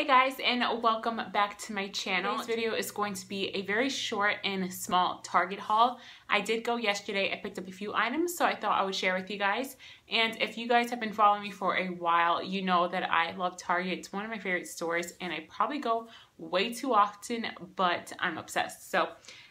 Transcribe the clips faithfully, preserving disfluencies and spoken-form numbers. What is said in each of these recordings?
Hey guys, and welcome back to my channel. This video is going to be a very short and small Target haul. I did go yesterday. I picked up a few items, so I thought I would share with you guys. And if you guys have been following me for a while, you know that I love Target. It's one of my favorite stores, and I probably go way too often, but I'm obsessed. So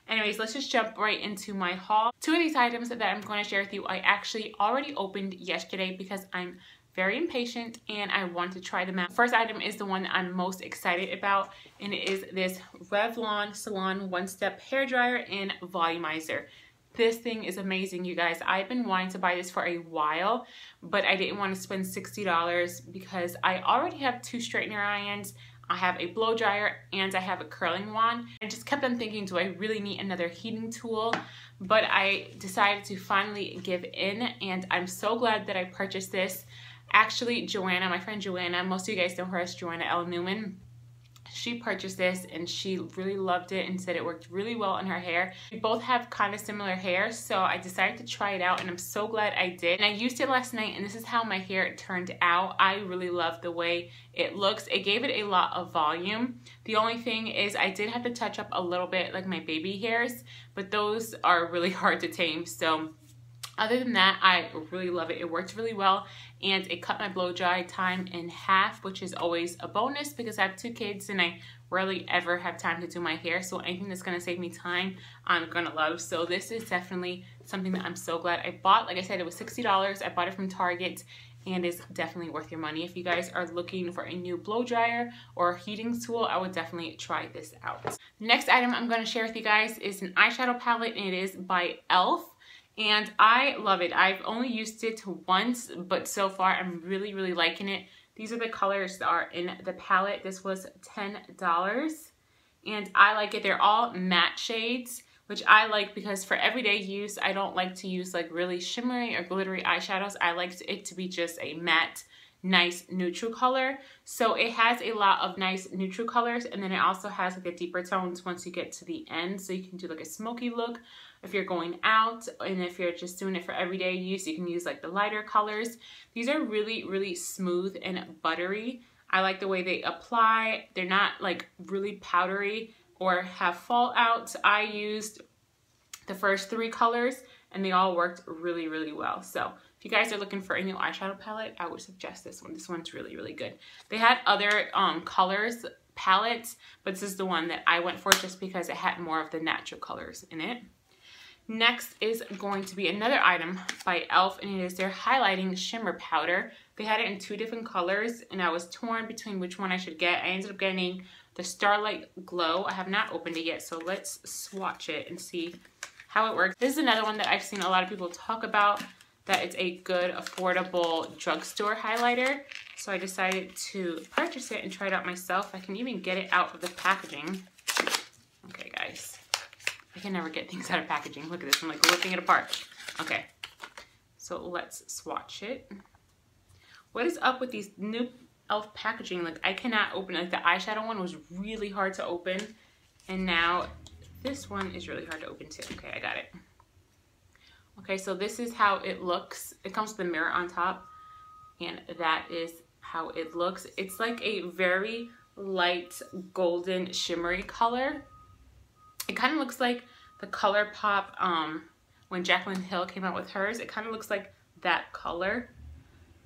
anyways, let's just jump right into my haul. Two of these items that I'm going to share with you, I actually already opened yesterday because I'm very impatient and I want to try them out. First item is the one I'm most excited about, and it is this Revlon Salon One Step Hair Dryer and Volumizer. This thing is amazing, you guys. I've been wanting to buy this for a while, but I didn't want to spend sixty dollars because I already have two straightener irons. I have a blow dryer and I have a curling wand. I just kept on thinking, do I really need another heating tool? But I decided to finally give in, and I'm so glad that I purchased this. Actually, Joanna, my friend Joanna, most of you guys know her as Joanna L. Newman. She purchased this and she really loved it and said it worked really well on her hair. We both have kind of similar hair, so I decided to try it out and I'm so glad I did. And I used it last night and this is how my hair turned out. I really love the way it looks. It gave it a lot of volume. The only thing is I did have to touch up a little bit like my baby hairs, but those are really hard to tame, so other than that, I really love it. It worked really well, and it cut my blow dry time in half, which is always a bonus because I have two kids and I rarely ever have time to do my hair. So anything that's gonna save me time, I'm gonna love. So this is definitely something that I'm so glad I bought. Like I said, it was sixty dollars. I bought it from Target, and it's definitely worth your money. If you guys are looking for a new blow dryer or a heating tool, I would definitely try this out. The next item I'm gonna share with you guys is an eyeshadow palette, and it is by E L F. And I love it. I've only used it once, but so far I'm really, really liking it. These are the colors that are in the palette. This was ten dollars, and I like it. They're all matte shades, which I like because for everyday use, I don't like to use like really shimmery or glittery eyeshadows. I like it to be just a matte, nice neutral color. So it has a lot of nice neutral colors, and then it also has like the deeper tones once you get to the end. So you can do like a smoky look if you're going out, and if you're just doing it for everyday use, you can use like the lighter colors. These are really, really smooth and buttery. I like the way they apply. They're not like really powdery or have fallout. I used the first three colors and they all worked really, really well. So if you guys are looking for a new eyeshadow palette, I would suggest this one. This one's really, really good. They had other um, colors palettes, but this is the one that I went for just because it had more of the natural colors in it. Next is going to be another item by E L F, and it is their highlighting shimmer powder. They had it in two different colors, and I was torn between which one I should get. I ended up getting the Starlight Glow. I have not opened it yet, so let's swatch it and see how it works. This is another one that I've seen a lot of people talk about, that it's a good, affordable drugstore highlighter. So I decided to purchase it and try it out myself. I can even get it out of the packaging. Okay, guys. I can never get things out of packaging. Look at this, I'm like ripping it apart. Okay, so let's swatch it. What is up with these new E L F packaging? Like, I cannot open it. Like, the eyeshadow one was really hard to open, and now this one is really hard to open too. Okay, I got it. Okay, so this is how it looks. It comes with a mirror on top, and that is how it looks. It's like a very light golden shimmery color. It kind of looks like the ColourPop, um, when Jaclyn Hill came out with hers. It kind of looks like that color.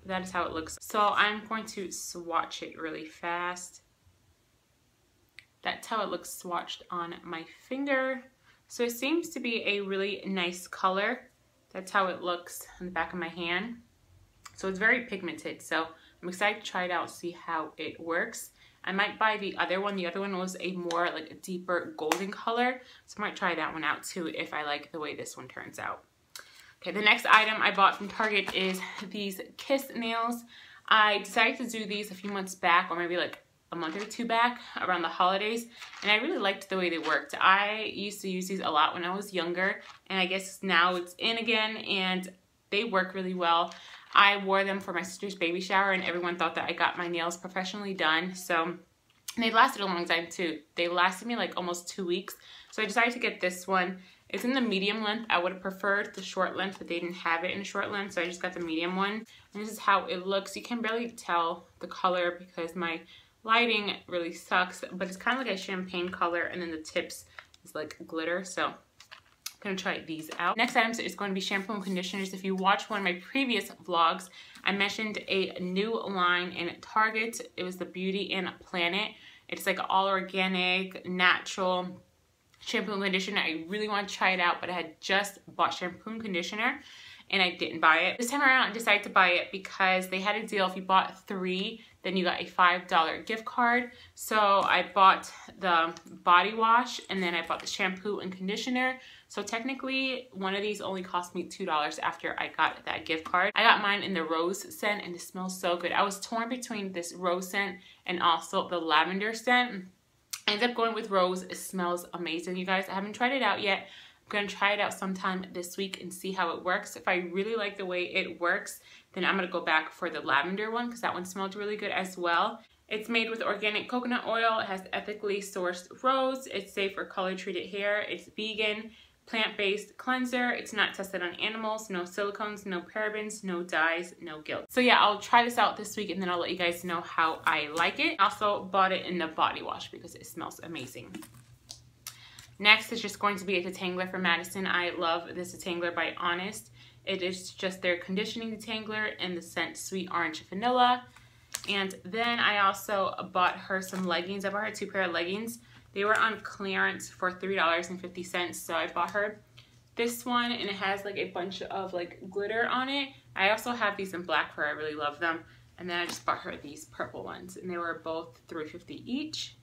That is how it looks. So I'm going to swatch it really fast. That's how it looks swatched on my finger. So it seems to be a really nice color. That's how it looks on the back of my hand. So it's very pigmented. So I'm excited to try it out, see how it works. I might buy the other one. The other one was a more like a deeper golden color. So I might try that one out too if I like the way this one turns out. Okay, the next item I bought from Target is these Kiss nails. I decided to do these a few months back, or maybe like a month or two back around the holidays, and I really liked the way they worked. I used to use these a lot when I was younger, and I guess now it's in again, and they work really well. I wore them for my sister's baby shower, and everyone thought that I got my nails professionally done. So they lasted a long time too. They lasted me like almost two weeks. So I decided to get this one. It's in the medium length. I would have preferred the short length, but they didn't have it in a short length, so I just got the medium one. And this is how it looks. You can barely tell the color because my lighting really sucks, but it's kind of like a champagne color, and then the tips is like glitter, so I'm gonna try these out. Next items is going to be shampoo and conditioners. If you watch one of my previous vlogs, I mentioned a new line in Target. It was the Beauty and Planet. It's like all organic, natural shampoo and conditioner. I really want to try it out, but I had just bought shampoo and conditioner and I didn't buy it. This time around, I decided to buy it because they had a deal. If you bought three, then you got a five dollar gift card. So I bought the body wash and then I bought the shampoo and conditioner. So technically, one of these only cost me two dollars after I got that gift card. I got mine in the rose scent and it smells so good. I was torn between this rose scent and also the lavender scent. I ended up going with rose. It smells amazing, you guys. I haven't tried it out yet. I'm gonna try it out sometime this week and see how it works. If I really like the way it works, then I'm gonna go back for the lavender one because that one smelled really good as well. It's made with organic coconut oil. It has ethically sourced rose. It's safe for color-treated hair. It's vegan, plant-based cleanser. It's not tested on animals. No silicones, no parabens, no dyes, no guilt. So yeah, I'll try this out this week and then I'll let you guys know how I like it. I also bought it in the body wash because it smells amazing. Next is just going to be a detangler for Madison. I love this detangler by Honest. It is just their conditioning detangler in the scent Sweet Orange Vanilla. And then I also bought her some leggings. I bought her two pair of leggings. They were on clearance for three dollars and fifty cents, so I bought her this one, and it has like a bunch of like glitter on it. I also have these in black for her. I really love them. And then I just bought her these purple ones, and they were both three fifty each.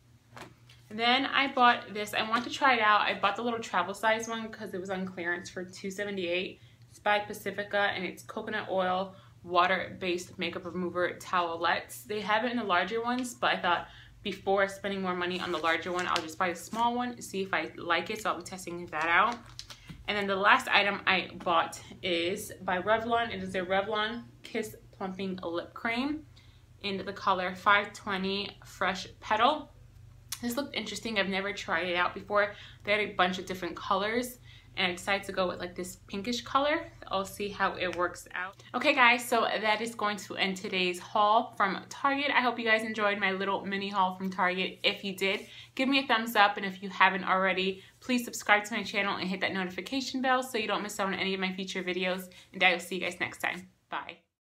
And then I bought this. I want to try it out. I bought the little travel size one because it was on clearance for two seventy-eight. It's by Pacifica, and it's coconut oil, water-based makeup remover towelettes. They have it in the larger ones, but I thought, before spending more money on the larger one, I'll just buy a small one and see if I like it, so I'll be testing that out. And then the last item I bought is by Revlon. It is a Revlon Kiss Plumping Lip Cream in the color five twenty Fresh Petal. This looked interesting. I've never tried it out before. They had a bunch of different colors, and I decided to go with like this pinkish color. I'll see how it works out. Okay guys, so that is going to end today's haul from Target. I hope you guys enjoyed my little mini haul from Target. If you did, give me a thumbs up, and if you haven't already, please subscribe to my channel and hit that notification bell so you don't miss out on any of my future videos, and I will see you guys next time. Bye.